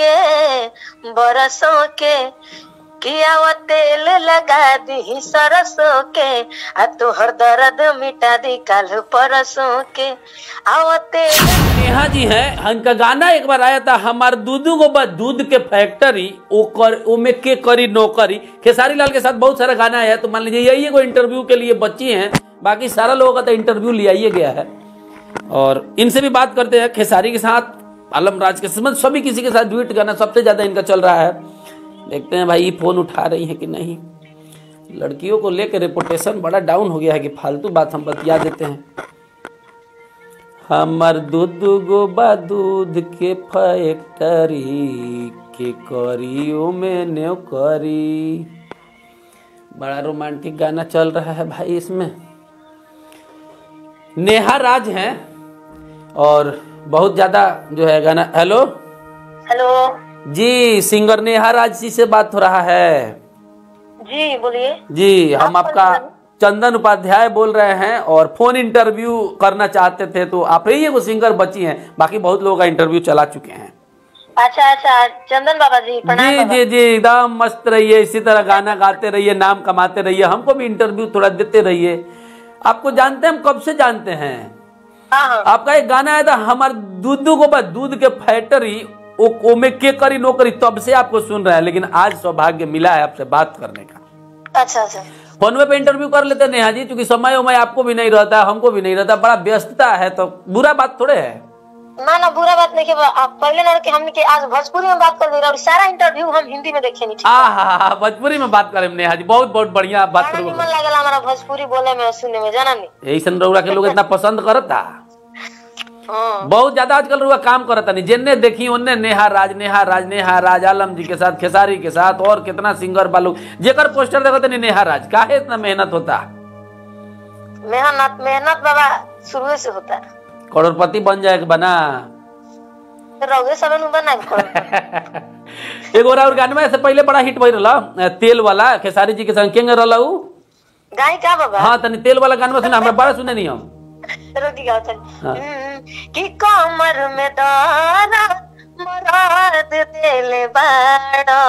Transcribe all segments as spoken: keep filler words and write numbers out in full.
के बरसों के किया वो तेल लगा दी सरसों के, आ तू हर दर्द मिटा दी काल परसों के आओ तेल। नेहा जी है, उनका गाना एक बार आया था हमार दूधू गो बा दूध के फैक्ट्री ओ कर ओ में के करी नौकरी। खेसारी लाल के साथ बहुत सारा गाना आया, तो मान लीजिए यही एगो इंटरव्यू के लिए बच्ची हैं, बाकी सारा लोगों का तो इंटरव्यू लिया ही गया है। और इनसे भी बात करते हैं, खेसारी के साथ, आलम राज के साथ, सभी किसी के साथ ड्यूट गाना सबसे ज्यादा इनका चल रहा है। देखते हैं भाई फोन उठा रही है कि नहीं। लड़कियों को लेकर रेपुटेशन बड़ा डाउन हो गया है कि फालतू बात हम बतिया देते हैं। हमर दूध गो बा दूध के फैक्ट्री के करियो में नौकरी, बड़ा रोमांटिक गाना चल रहा है भाई। इसमें नेहा राज हैं और बहुत ज्यादा जो है गाना। हेलो हेलो जी, सिंगर नेहा राज जी से बात हो रहा है जी, बोलिए जी। हम आप आपका चंदन उपाध्याय बोल रहे हैं और फोन इंटरव्यू करना चाहते थे, तो आप ही वो सिंगर बची हैं, बाकी बहुत लोगों का इंटरव्यू चला चुके हैं। अच्छा अच्छा, चंदन बाबा जी प्रणाम। जी जी जी, एकदम मस्त रहिए, इसी तरह गाना गाते रहिए, नाम कमाते रहिए, हमको भी इंटरव्यू थोड़ा देते रहिए। आपको जानते हैं हम कब से जानते हैं। आपका एक गाना आया था हमारे दूधू को बस दूध के फैक्ट्री ओ, ओ में के करी नौकरी, तब से आपको सुन रहा है, लेकिन आज सौभाग्य मिला है आपसे बात करने का। अच्छा अच्छा, फोन पे इंटरव्यू कर लेते नेहा जी, क्योंकि समय उमय आपको भी नहीं रहता, हमको भी नहीं रहता, बड़ा व्यस्तता है, तो बुरा बात थोड़े है। ना ना बुरा बात नहीं, आप पहले ना कि हम के आज भोजपुरी में बात कर रहे हैं और सारा इंटरव्यू हम हिंदी में देखेंगे। हाँ भोजपुरी में बात करें नेहा जी, बहुत बहुत बढ़िया बात करें। मन लगला हमारा भोजपुरी बोले में सुनने में, जाना नहीं यही सन रउरा के लोग इतना पसंद करता। हाँ। बहुत ज्यादा आजकल रउरा काम करता नहीं, जिनने देखी उनने नेहा राज नेहा राज नेहा राज, आलम जी के साथ, खेसारी के साथ, और कितना सिंगर बालू जेकर पोस्टर देखते नहीं नेहा राज। काहे इतना मेहनत होता। मेहनत मेहनत बाबा शुरू से होता है, करोड़पति बन जाएगा बना बना एगो और गाना में से पहले बड़ा हिट भइल रहा तेल वाला, खेसारी जी के संग केंगे रहला उ गाय का बाबा। हां तनी तेल वाला गाना सुना, हमरा बड़ा सुने नहीं हम रोटी गाओ तनी की कमर में दारा मराद तेल बाड़ा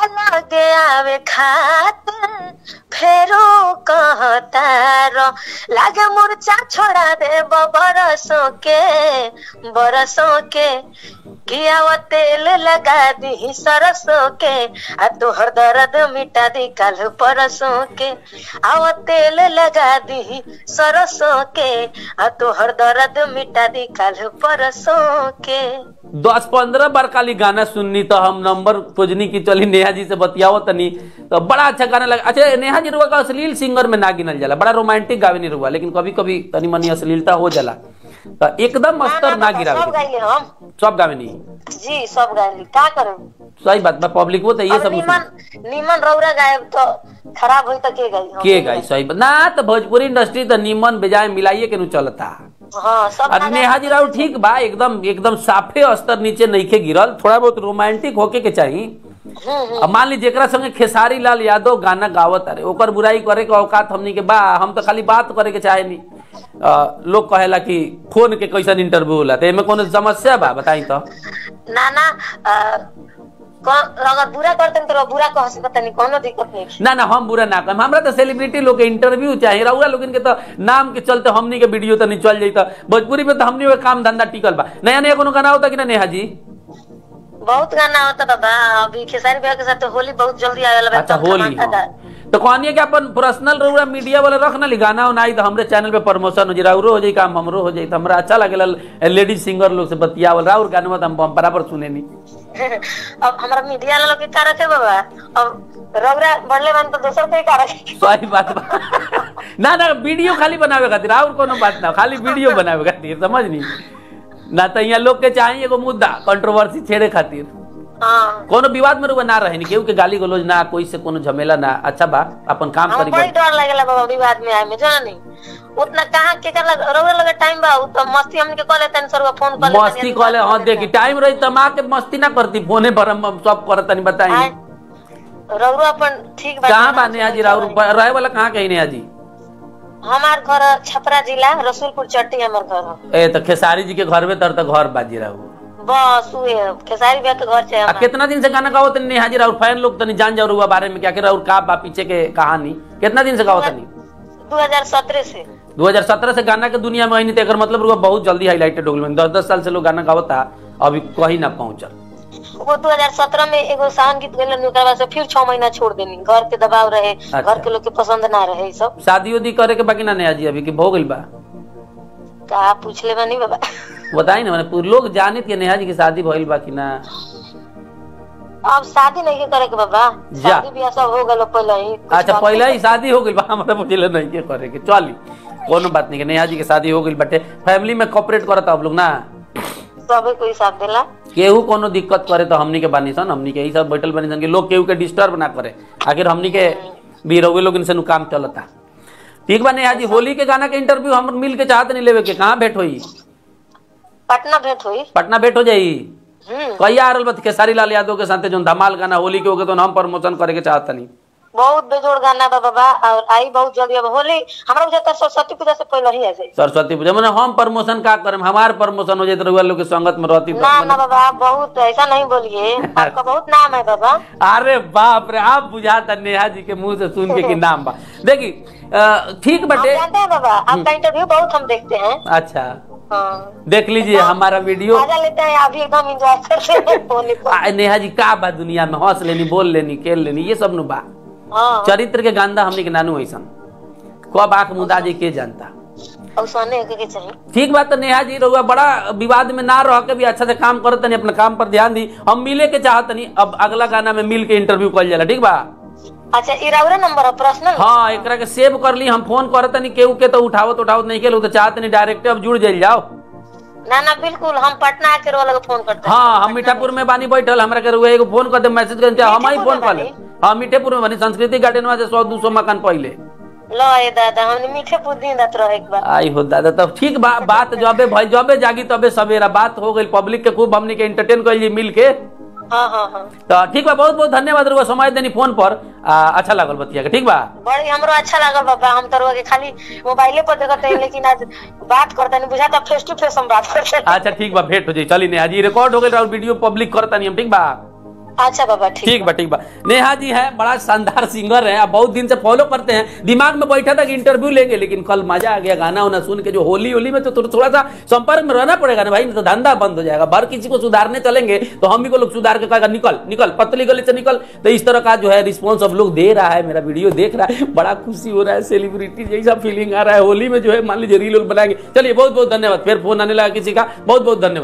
अलगे आवे खातिर फेरो कहतार लागे मुर्चा छोड़ा दे बरसों के बरसों के किया वो तेल लगा दी सरसों के आ तोहर दर्द मिटा दी काल परसों के आओ तेल लगा दी सरसों के आ तोहर दर्द मिटा दी काल परसों के। दस पंद्रह बार खाली गाना सुननी तो हम नंबर खोजनी की चली नेहा जी से बतियाओ तनी, तो बड़ा अच्छा गाना लगा। अच्छा नेहा जी रुआ का अश्लील सिंगर में ना गिनल जाला, बड़ा रोमांटिक गावेनी रुआ, लेकिन कभी कभी तनी मनी अश्लीलता हो जाला, तो एकदम अस्तर ना गिरावे। सब गाइले हम, सब गावेनी जी, सब गाइली, का करू। सही बात बा, पब्लिक को तो ये सब निमन निमन रउरा गायब तो खराब होई त के गाई के गाई। सही बात ना, तो भोजपुरी इंडस्ट्री तो निमन बेजाय मिलाइए केनु चलता। हाँ, सब नेहा जी राहुल ठीक बा, एकदम एकदम साफे अस्तर नीचे नइखे गिरल, थोड़ा बहुत रोमांटिक होके के चाहिए। मान ली जेकरा संगे खेसारी लाल यादव गाना गावत अरे ओकर बुराई करे के औकात हमनी के बा, हम तो खाली बात करे के चाहे नी। लोग कहेला कि फोन के कैसन इंटरव्यू होला, तो एमे कोनो समस्या बा बताई तो। ना ना आ, अगर बुरा करते तो बुरा कह सकते नहीं, कोनो दिक्कत नहीं। ना ना हम बुरा ना करें, हमरा तो सेलिब्रिटी लोग के इंटरव्यू चाहिए, रउरा लोग के तो नाम के चलते हमनी के वीडियो तो नहीं चल जाइता, भोजपुरी में तो हमनी के काम धंधा टिकल बा। नया नया कोनो गाना होता कि ना नेहा जी, बहुत गाना होता बाबा, अभी खेसारी भैया के साथ तो होली बहुत जल्दी आयल बा। अच्छा होली, तो कहनी कि अपन पर्सनल रउरा मीडिया वाला रखना ली गाना उनाई तो हमरे चैनल पे प्रमोशन हो जाए, रउरो हो जाए काम, हमरो हो जाए, हमरा अच्छा लागेला लेडीज सिंगर लोग से बतियावल रउर गाना तो हम बराबर सुनेनी। अब हमारा मीडिया वाला के कारक है बाबा, अब रउरा बनले बन तो दूसर के कारक। सही बात बा। ना ना वीडियो खाली बनावे खातिर और कोनो बात ना, खाली वीडियो बनावे खातिर समझ नहीं ना, तो यहाँ लोग के चाहिए एगो मुद्दा कंट्रोवर्सी छेड़े खातिर। हां, कोनो विवाद में रुआ ना रहे, केहू के गाली गलौज ना, कोई से कोनो झमेला ना। अच्छा बा, अपन काम करी। बड़ी डर लागेला बाबा विवाद में आए में, जाना नहीं उतना कहां के कर रउरा लगे टाइम बा, उ तो मस्ती हमके कहले तन सर फोन कर ले मस्ती कहले। हां देखी टाइम रही त मां के मस्ती ना करती, फोने भरम सब करत नहीं बताई रउरा अपन ठीक बा। कहां बा नेहा जी रउरा रहे वाला, कहां के नेहा जी? हमार घर छपरा जिला रसूलपुर चट्टी, हमार घर। ए तो खेसारी जी के घर में तर तो घर बाजी रहू बस खेसारी भैया के घर छे। कितना दिन से गाना गाओ तनी नेहा जी, राहुल फैन लोग तनी जान जाओ बारे में क्या के राहुल का बा पीछे के कहानी, कितना दिन से गाओ तनी? दो हज़ार सत्रह से। दो हज़ार सत्रह से गाना के दुनिया में आई नहीं तो मतलब रुआ बहुत जल्दी हाईलाइटेड हो गई। दस दस साल से लोग गाना गावता अभी कहीं ना पहुंचल। वो दो हज़ार सत्रह में एगो शान गीत गैलन ओकरा बाद से फिर छह महीना छोड़ देनी, घर के दबाव रहे। अच्छा। घर के लोग के पसंद ना रहे सब। शादी उदी करे के बाकी ना नेहा जी अभी के हो गइल बा का पूछले बा नहीं बाबा बताई ना, माने पूरे लोग जाने के नेहा जी की शादी भइल बा कि ना? अब शादी नहीं करे के बाबा, शादी बियाह सब हो गेल पहले ही। अच्छा पहले ही शादी हो गइल बा, हमरा पूछले नहीं के करे के। चली कोनो बात नहीं के नेहा जी की शादी हो गइल बटे फैमिली में कोऑपरेट करत आप लोग ना, सबे कोई साथ देला। केहू कोनो दिक्कत करे तो हमनी के बानी सन, हमनी के ई सब बैठल बानी सन के लोग केहू के डिस्टर्ब ना करे। आखिर हमनी के बीरवे लोग इनसे नु काम चलता। ठीक बा नेहा जी, होली के गाना के इंटरव्यू हम मिल के चाहत नहीं लेवे के, कहां भेंट होई? पटना भेंट होई। पटना भेंट हो जाई कहिया? आरल बात खेसारी लाल यादव के साथे जोन धमाल गाना होली के होके तो हम प्रमोशन करे के चाहत नहीं। बहुत बेजोड़ गाना बा बाबा और आई बहुत जल्दी। अब होली हमरा बुझाता सरस्वती पूजा से पहले ही आ जाए। सरस्वती पूजा माने हम प्रमोशन का करम, हमार प्रमोशन हो जाए तो लोग के संगत में रहती। ना ना बाबा आप बहुत ऐसा नहीं बोलिए, आपका बहुत नाम है बाबा। अरे बाप रे, आप बुझाता नेहा जी के मुंह से सुन के कि नाम बा। देखी ठीक बटे जानते हैं बाबा आपका इंटरव्यू बहुत हम देखते हैं। अच्छा हाँ। देख लीजिए हमारा वीडियो लेते हैं अभी एकदम एंजॉय करते हैं। नेहा जी का बा दुनिया में हंस लेनी, बोल लेनी, खेल लेनी, ये सब नु बा। चरित्र के गांधा हमने के नानू ऐसन कब आंख मुदा जे के जानता के चाहिए। ठीक बात तो नेहा जी रहुआ बड़ा विवाद में ना रह के भी अच्छा से काम करत नहीं, अपना काम पर ध्यान दी। हम मिले के चाहत नहीं, अब अगला गाना में मिल के इंटरव्यू कर जाला। ठीक बा? अच्छा ई राहुल नंबर है पर्सनल? हां, एकरा के सेव कर ली, हम फोन करत नहीं केहू के तो उठावत उठावत नहीं केलू तो चाहत नहीं डायरेक्ट अब जुड़ जाइल जाओ। ना ना बिल्कुल, हम पटना आके रोला को फोन करते हैं। हां, हम मीठापुर में बानी बैठल, हमरा के रुआ एगो फोन कर दे, मैसेज कर दे, हम ही फोन कर ले। हां मीठापुर में बानी संस्कृति गार्डन में से सौ दो सौ मकान पहिले लो ए दादा, हमने मीठापुर दिन रात रह एक बार आई हो दादा। तब ठीक बा, बात जबे भाई जबे जागी तबे सवेरा बात हो गई। पब्लिक के खूब हमने के एंटरटेन कर ली मिल के। हां हां हां तो ठीक बा, बहुत बहुत धन्यवाद रुआ समय देनी फोन पर। आ, अच्छा लागल बतिया के। ठीक बा बड़ी हमरो अच्छा लागल बाबा। हम तो रोके खाली मोबाइले पर देखत है लेकिन आज बात करता नहीं बुझाता, फेस टू फेस हम बात करते। अच्छा ठीक बा, भेंट हो जाई। चली नेहा जी रिकॉर्ड हो गेल और वीडियो पब्लिक करता नहीं हम। ठीक बा? अच्छा बाबा ठीक, ठीक बा ठीक बा। नेहा जी है बड़ा शानदार सिंगर है, बहुत दिन से फॉलो करते हैं, दिमाग में बैठा था कि इंटरव्यू लेंगे लेकिन कल मजा आ गया गाना उना सुन के। जो होली होली में तो थोड़ा सा संपर्क में रहना पड़ेगा ना भाई, नहीं तो धंधा बंद हो जाएगा। बार किसी को सुधारने चलेंगे तो हम भी को लोग सुधार के कहेगा निकल निकल पतली गली से निकल। तो इस तरह का जो है रिस्पॉन्स सब लोग दे रहा है, मेरा वीडियो देख रहा है, बड़ा खुशी हो रहा है, सेलिब्रिटी जैसा फीलिंग आ रहा है। होली में जो है मान लीजिए रील बनाएंगे। चलिए बहुत बहुत धन्यवाद, फिर फोन आने लगा किसी का, बहुत बहुत धन्यवाद।